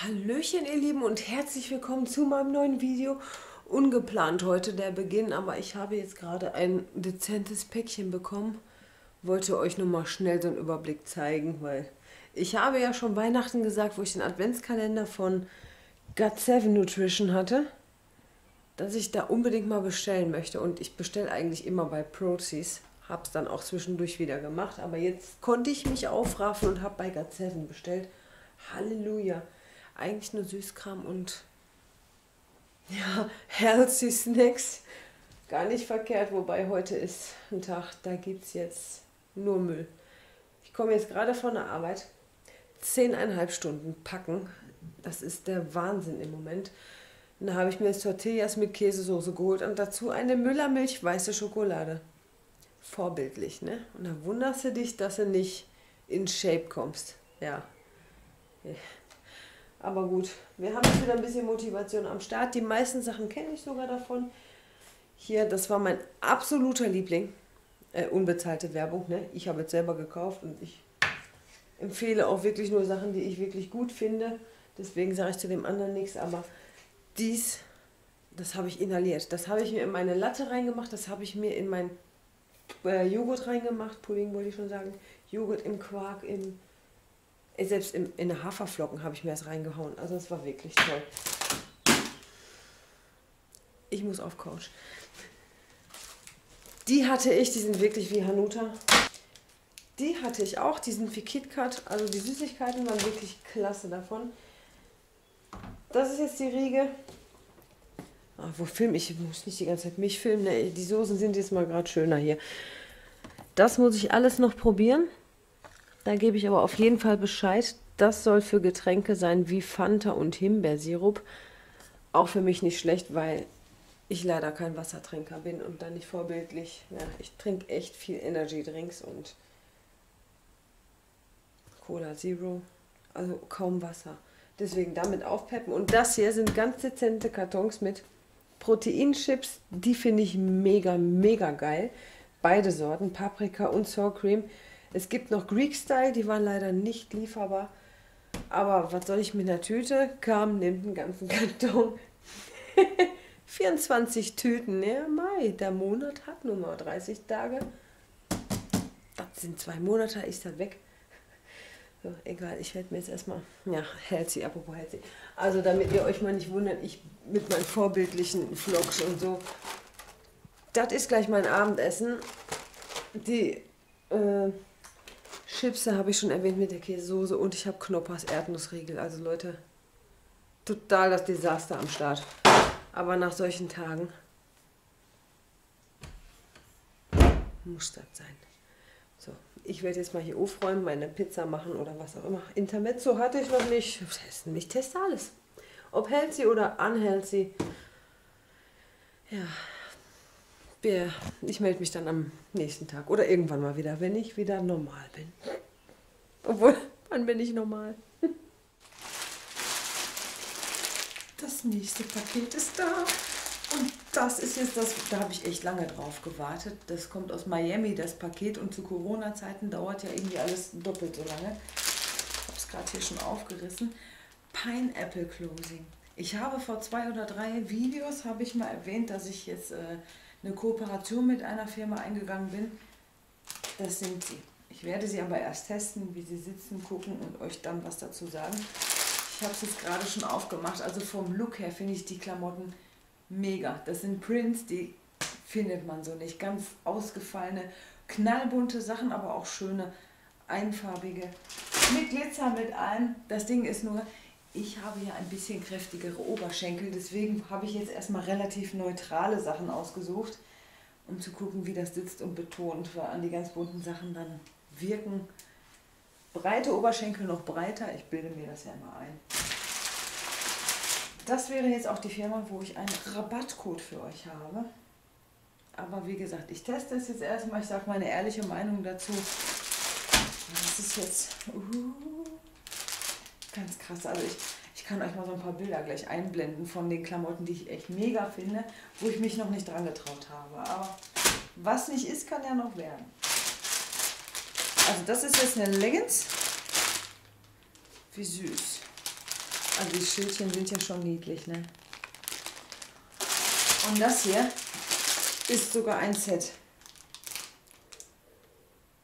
Hallöchen ihr Lieben und herzlich willkommen zu meinem neuen Video. Ungeplant heute der Beginn, aber ich habe jetzt gerade ein dezentes Päckchen bekommen. Wollte euch nur mal schnell so einen Überblick zeigen, weil ich habe ja schon Weihnachten gesagt, wo ich den Adventskalender von Got7 Nutrition hatte, dass ich da unbedingt mal bestellen möchte. Und ich bestelle eigentlich immer bei Prozis, habe es dann auch zwischendurch wieder gemacht, aber jetzt konnte ich mich aufraffen und habe bei Got7 bestellt. Halleluja! Eigentlich nur Süßkram und ja, healthy Snacks. Gar nicht verkehrt, wobei heute ist ein Tag, da gibt es jetzt nur Müll. Ich komme jetzt gerade von der Arbeit, 10,5 Stunden packen, das ist der Wahnsinn im Moment. Und da habe ich mir Tortillas mit Käsesoße geholt und dazu eine Müllermilch weiße Schokolade. Vorbildlich, ne? Und da wunderst du dich, dass du nicht in Shape kommst. Ja. Aber gut, wir haben jetzt wieder ein bisschen Motivation am Start. Die meisten Sachen kenne ich sogar davon. Hier, das war mein absoluter Liebling. Unbezahlte Werbung, ne? Ich habe jetzt selber gekauft und ich empfehle auch wirklich nur Sachen, die ich wirklich gut finde. Deswegen sage ich zu dem anderen nichts, aber dies, das habe ich inhaliert. Das habe ich mir in meine Latte reingemacht, das habe ich mir in meinen Joghurt reingemacht. Pudding wollte ich schon sagen. Joghurt im Quark, selbst in Haferflocken habe ich mir das reingehauen. Also es war wirklich toll. Ich muss auf Couch. Die hatte ich, die sind wirklich wie Hanuta. Die hatte ich auch, die sind wie Kitkat. Also die Süßigkeiten waren wirklich klasse davon. Das ist jetzt die Riege. Ah, wo filme ich? Ich muss nicht die ganze Zeit mich filmen. Nee, die Soßen sind jetzt mal gerade schöner hier. Das muss ich alles noch probieren. Da gebe ich aber auf jeden Fall Bescheid. Das soll für Getränke sein wie Fanta und Himbeersirup. Auch für mich nicht schlecht, weil ich leider kein Wassertrinker bin und dann nicht vorbildlich. Ja, ich trinke echt viel Energy-Drinks und Cola Zero, also kaum Wasser. Deswegen damit aufpeppen. Und das hier sind ganz dezente Kartons mit Proteinchips. Die finde ich mega, mega geil. Beide Sorten, Paprika und Sour Cream. Es gibt noch Greek Style, die waren leider nicht lieferbar. Aber was soll ich mit einer Tüte? Kam, nimmt einen ganzen Karton. 24 Tüten, ja Mai, der Monat hat nun mal 30 Tage. Das sind 2 Monate, ist das weg. So, egal, ich werde mir jetzt erstmal, ja, healthy, apropos healthy. Also damit ihr euch mal nicht wundert, ich mit meinen vorbildlichen Vlogs und so. Das ist gleich mein Abendessen. Die Chips habe ich schon erwähnt mit der Käsesoße und ich habe Knoppers Erdnussriegel. Also Leute, total das Desaster am Start. Aber nach solchen Tagen muss das sein. So, ich werde jetzt mal hier aufräumen, meine Pizza machen oder was auch immer. Intermezzo hatte ich noch nicht. Testen. Ich teste alles. Ob healthy oder unhealthy. Ja. Ich melde mich dann am nächsten Tag oder irgendwann mal wieder, wenn ich wieder normal bin. Obwohl, wann bin ich normal? Das nächste Paket ist da. Und das ist jetzt das, da habe ich echt lange drauf gewartet. Das kommt aus Miami, das Paket. Und zu Corona-Zeiten dauert ja irgendwie alles doppelt so lange. Ich habe es gerade hier schon aufgerissen. Pineapple-Clothing. Ich habe vor 2 oder 3 Videos, habe ich mal erwähnt, dass ich jetzt eine Kooperation mit einer Firma eingegangen bin. Das sind sie. Ich werde sie aber erst testen, wie sie sitzen, gucken und euch dann was dazu sagen. Ich habe es jetzt gerade schon aufgemacht. Also vom Look her finde ich die Klamotten mega. Das sind Prints, die findet man so nicht. Ganz ausgefallene, knallbunte Sachen, aber auch schöne, einfarbige. Mit Glitzer, mit allem. Das Ding ist nur, ich habe ja ein bisschen kräftigere Oberschenkel, deswegen habe ich jetzt erstmal relativ neutrale Sachen ausgesucht, um zu gucken, wie das sitzt und betont, weil an die ganz bunten Sachen dann wirken breite Oberschenkel noch breiter. Ich bilde mir das ja mal ein. Das wäre jetzt auch die Firma, wo ich einen Rabattcode für euch habe. Aber wie gesagt, ich teste es jetzt erstmal. Ich sage meine ehrliche Meinung dazu. Das ist jetzt ganz krass. Also ich kann euch mal so ein paar Bilder gleich einblenden von den Klamotten, die ich echt mega finde, wo ich mich noch nicht dran getraut habe. Aber was nicht ist, kann ja noch werden. Also das ist jetzt eine Leggings. Wie süß. Also die Schildchen sind ja schon niedlich, ne? Und das hier ist sogar ein Set.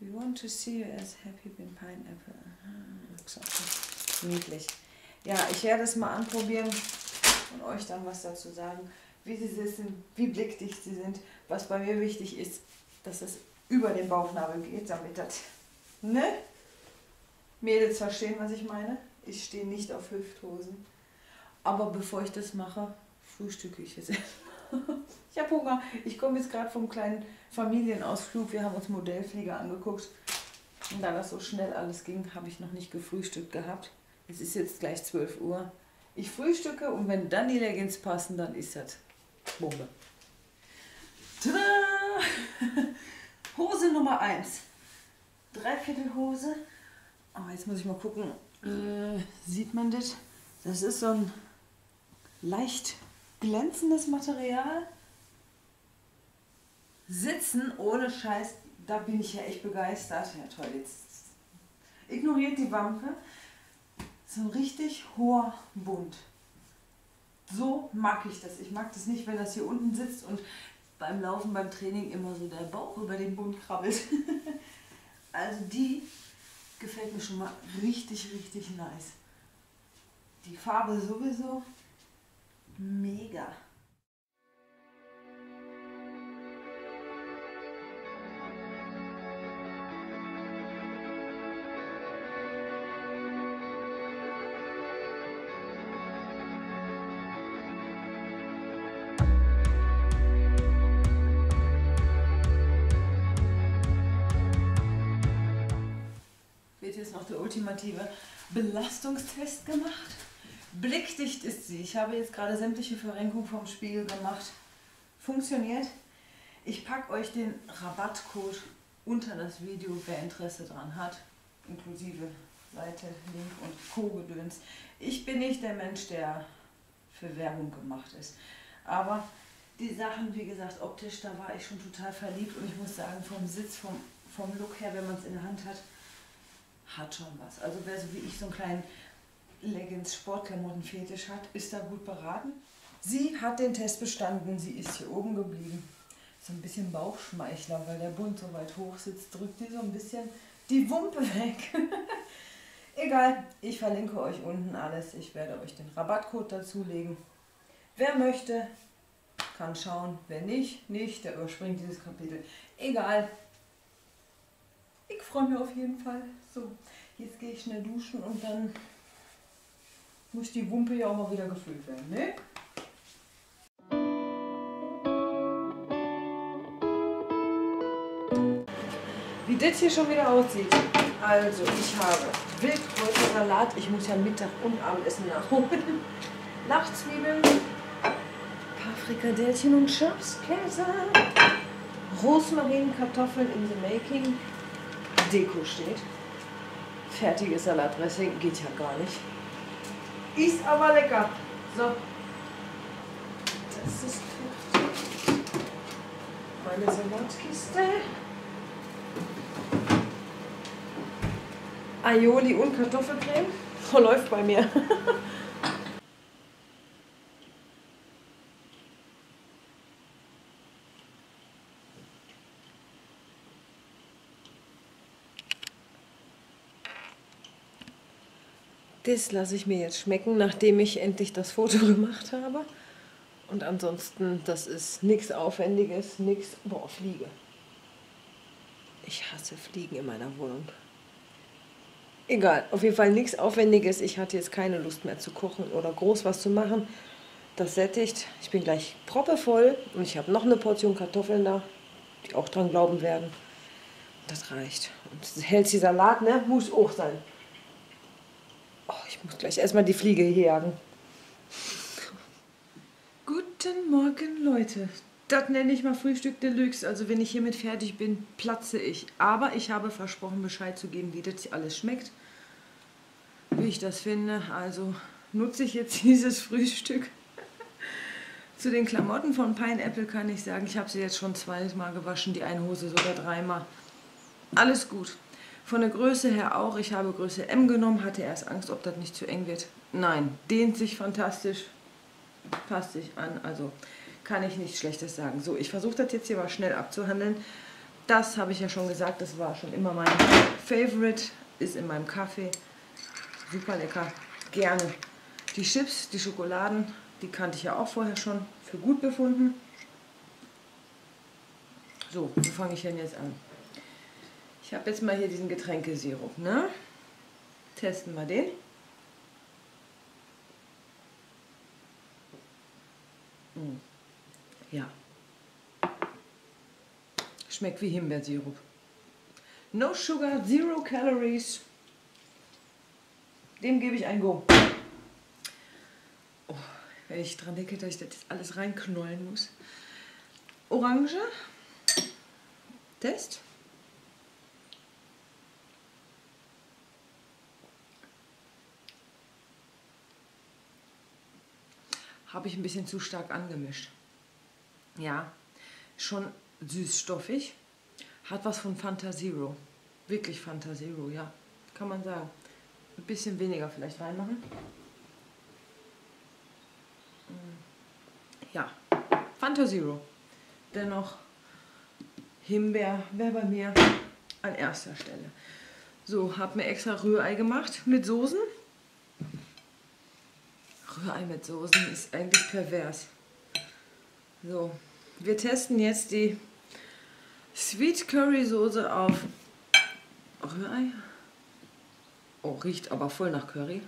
We want to see you as happy with pineapple. Aha, niedlich. Ja, ich werde es mal anprobieren und euch dann was dazu sagen, wie sie sind, wie blickdicht sie sind. Was bei mir wichtig ist, dass es über den Bauchnabel geht, damit das, ne? Mädels verstehen, was ich meine. Ich stehe nicht auf Hüfthosen. Aber bevor ich das mache, frühstücke ich jetzt erstmal. Ich habe Hunger. Ich komme jetzt gerade vom kleinen Familienausflug. Wir haben uns Modellflieger angeguckt. Und da das so schnell alles ging, habe ich noch nicht gefrühstückt gehabt. Es ist jetzt gleich 12 Uhr. Ich frühstücke und wenn dann die Leggings passen, dann ist das Bombe. Tada! Hose Nummer 1. Dreiviertelhose. Oh, jetzt muss ich mal gucken, sieht man das? Das ist so ein leicht glänzendes Material. Sitzen ohne Scheiß, da bin ich ja echt begeistert. Ja toll, jetzt ignoriert die Wampe. So ein richtig hoher Bund. So mag ich das. Ich mag das nicht, wenn das hier unten sitzt und beim Laufen, beim Training immer so der Bauch über den Bund krabbelt. Also die gefällt mir schon mal richtig, richtig nice. Die Farbe sowieso mega. Jetzt noch der ultimative Belastungstest gemacht. Blickdicht ist sie. Ich habe jetzt gerade sämtliche Verrenkung vom Spiegel gemacht. Funktioniert. Ich packe euch den Rabattcode unter das Video, wer Interesse dran hat, inklusive Seite, Link und Co-Gedöns. Ich bin nicht der Mensch, der für Werbung gemacht ist. Aber die Sachen, wie gesagt, optisch, da war ich schon total verliebt und ich muss sagen, vom Sitz, vom Look her, wenn man es in der Hand hat schon was. Also wer so wie ich so einen kleinen Leggings-Sportklamotten-Fetisch hat, ist da gut beraten. Sie hat den Test bestanden, sie ist hier oben geblieben. So ein bisschen Bauchschmeichler, weil der Bund so weit hoch sitzt, drückt die so ein bisschen die Wumpe weg. Egal, ich verlinke euch unten alles. Ich werde euch den Rabattcode dazulegen. Wer möchte, kann schauen. Wer nicht, nicht. Der überspringt dieses Kapitel. Egal. Ich freue mich auf jeden Fall. So, jetzt gehe ich schnell duschen und dann muss die Wumpe ja auch mal wieder gefüllt werden, ne? Wie das hier schon wieder aussieht. Also, ich habe Wildkräutersalat. Ich muss ja Mittag und Abendessen nachholen. Nachtzwiebeln, paar Frikadellchen und Chips, Käse, Rosmarin, Kartoffeln in the making. Deko steht. Fertiges Salatdressing geht ja gar nicht. Ist aber lecker. So. Das ist meine Salatkiste. Aioli und Kartoffelcreme. So läuft bei mir. Das lasse ich mir jetzt schmecken, nachdem ich endlich das Foto gemacht habe. Und ansonsten, das ist nichts Aufwendiges, nichts... Boah, Fliege. Ich hasse Fliegen in meiner Wohnung. Egal, auf jeden Fall nichts Aufwendiges. Ich hatte jetzt keine Lust mehr zu kochen oder groß was zu machen. Das sättigt. Ich bin gleich proppevoll und ich habe noch eine Portion Kartoffeln da, die auch dran glauben werden. Das reicht. Und hält die Salat, ne? Muss auch sein. Ich muss gleich erstmal die Fliege jagen. Guten Morgen, Leute. Das nenne ich mal Frühstück Deluxe. Also wenn ich hiermit fertig bin, platze ich. Aber ich habe versprochen, Bescheid zu geben, wie das alles schmeckt, wie ich das finde. Also nutze ich jetzt dieses Frühstück. Zu den Klamotten von Pineapple kann ich sagen, ich habe sie jetzt schon zweimal gewaschen, die eine Hose sogar dreimal. Alles gut. Von der Größe her auch. Ich habe Größe M genommen, hatte erst Angst, ob das nicht zu eng wird. Nein, dehnt sich fantastisch, passt sich an, also kann ich nichts Schlechtes sagen. So, ich versuche das jetzt hier mal schnell abzuhandeln. Das habe ich ja schon gesagt, das war schon immer mein Favorite, ist in meinem Kaffee. Super lecker, gerne. Die Chips, die Schokoladen, die kannte ich ja auch vorher schon für gut befunden. So, wo fange ich denn jetzt an? Ich habe jetzt mal hier diesen Getränkesirup, ne? Testen wir den. Ja. Schmeckt wie Himbeersirup. No sugar, zero calories. Dem gebe ich ein Go. Oh, wenn ich dran denke, dass ich das jetzt alles reinknollen muss. Orange. Test. Habe ich ein bisschen zu stark angemischt. Ja, schon süßstoffig. Hat was von Fanta Zero. Wirklich Fanta Zero, ja. Kann man sagen. Ein bisschen weniger vielleicht reinmachen. Ja, Fanta Zero. Dennoch Himbeer wäre bei mir an erster Stelle. So, habe mir extra Rührei gemacht mit Soßen. Rührei mit Soßen ist eigentlich pervers. So, wir testen jetzt die Sweet Curry Soße auf Rührei. Oh, riecht aber voll nach Curry.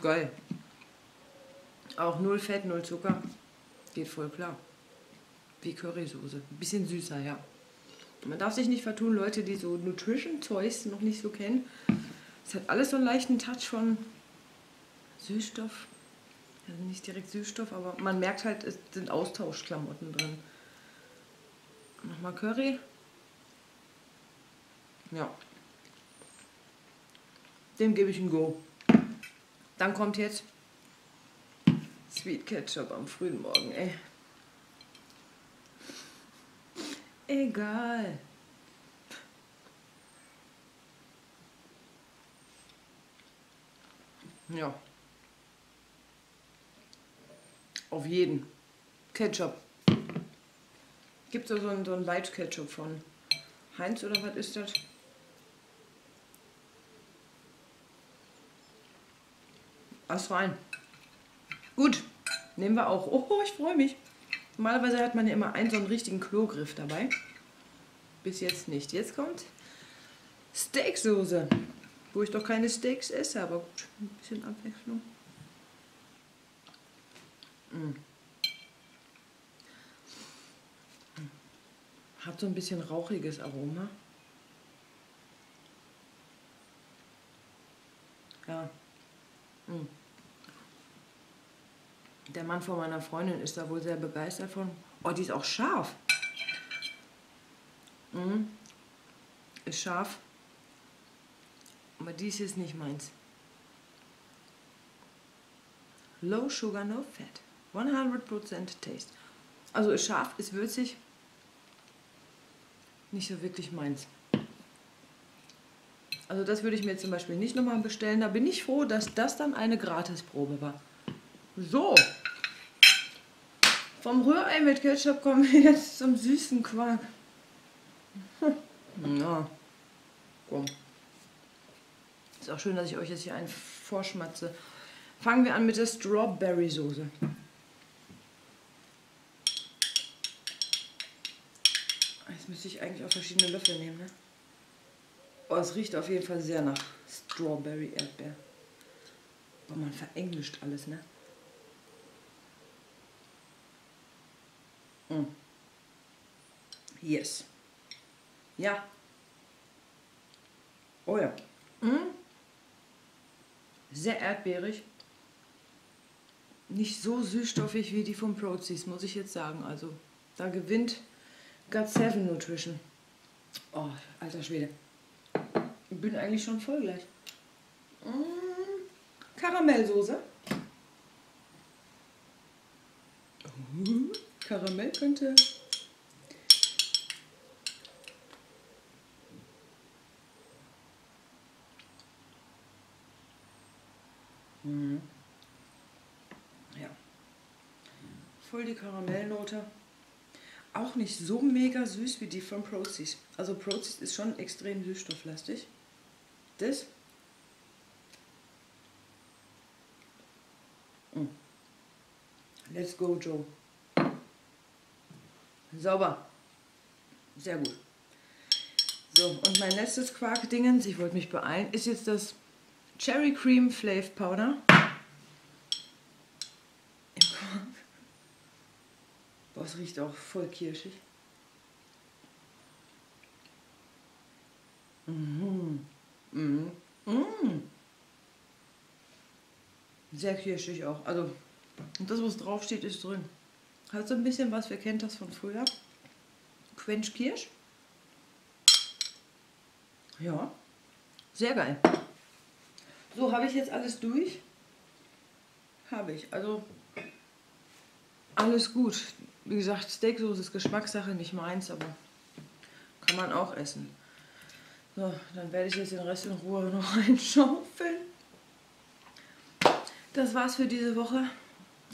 Geil. Auch 0 Fett, 0 Zucker. Geht voll klar. Wie Currysoße. Ein bisschen süßer, ja. Man darf sich nicht vertun, Leute, die so Nutrition-Zeugs noch nicht so kennen. Es hat alles so einen leichten Touch von Süßstoff. Also nicht direkt Süßstoff, aber man merkt halt, es sind Austauschklamotten drin. Nochmal Curry. Ja. Dem gebe ich ein Go. Dann kommt jetzt Sweet Ketchup am frühen Morgen, ey. Egal. Ja. Auf jeden. Ketchup. Gibt es so einen Light Ketchup von Heinz oder was ist das? Was rein. Gut. Nehmen wir auch. Oh, ich freue mich. Normalerweise hat man ja immer einen so einen richtigen Klogriff dabei. Bis jetzt nicht. Jetzt kommt Steaksoße, wo ich doch keine Steaks esse, aber gut, ein bisschen Abwechslung. Hat so ein bisschen rauchiges Aroma. Ja. Der Mann von meiner Freundin ist da wohl sehr begeistert von. Oh, die ist auch scharf. Ist scharf. Aber dies ist nicht meins. Low sugar, no fat. 100% taste. Also ist scharf, ist würzig. Nicht so wirklich meins. Also das würde ich mir zum Beispiel nicht nochmal bestellen. Da bin ich froh, dass das dann eine Gratisprobe war. So, vom Rührei mit Ketchup kommen wir jetzt zum süßen Quark. Ja, komm. Ist auch schön, dass ich euch jetzt hier einen vorschmatze. Fangen wir an mit der Strawberry-Soße. Jetzt müsste ich eigentlich auch verschiedene Löffel nehmen, ne? Oh, es riecht auf jeden Fall sehr nach Strawberry-Erdbeer. Aber man verenglischt alles, ne? Yes. Ja. Oh ja. sehr erdbeerig. Nicht so süßstoffig wie die von Prozis, muss ich jetzt sagen. Also da gewinnt Got7 Nutrition. Oh, alter Schwede. Ich bin eigentlich schon voll gleich. Karamellsoße. Karamell könnte... Ja, voll die Karamellnote. Auch nicht so mega süß wie die von Prozis. Also Prozis ist schon extrem süßstofflastig. Das. Let's go, Joe. Sauber. Sehr gut. So, und mein letztes Quarkdingens, ich wollte mich beeilen, ist jetzt das Cherry Cream Flav Powder. Im Quark. Boah, es riecht auch voll kirschig. Sehr kirschig auch. Also, und das, was draufsteht, ist drin. Hat so ein bisschen was, wir kennen das von früher. Quench Kirsch. Ja, sehr geil. So, habe ich jetzt alles durch? Habe ich. Also, alles gut. Wie gesagt, Steaksoße ist Geschmackssache, nicht meins, aber kann man auch essen. So, dann werde ich jetzt den Rest in Ruhe noch einschaufeln. Das war's für diese Woche.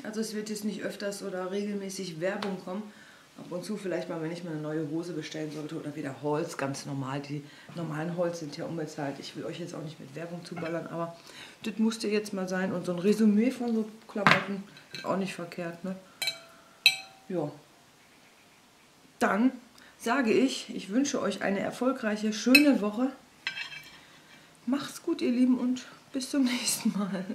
Also es wird jetzt nicht öfters oder regelmäßig Werbung kommen. Ab und zu vielleicht mal, wenn ich mir eine neue Hose bestellen sollte oder wieder Holz, ganz normal. Die normalen Holz sind ja unbezahlt. Ich will euch jetzt auch nicht mit Werbung zuballern, aber das musste jetzt mal sein. Und so ein Resümee von so Klamotten ist auch nicht verkehrt, ne? Ja. Dann sage ich, ich wünsche euch eine erfolgreiche, schöne Woche. Macht's gut, ihr Lieben, und bis zum nächsten Mal.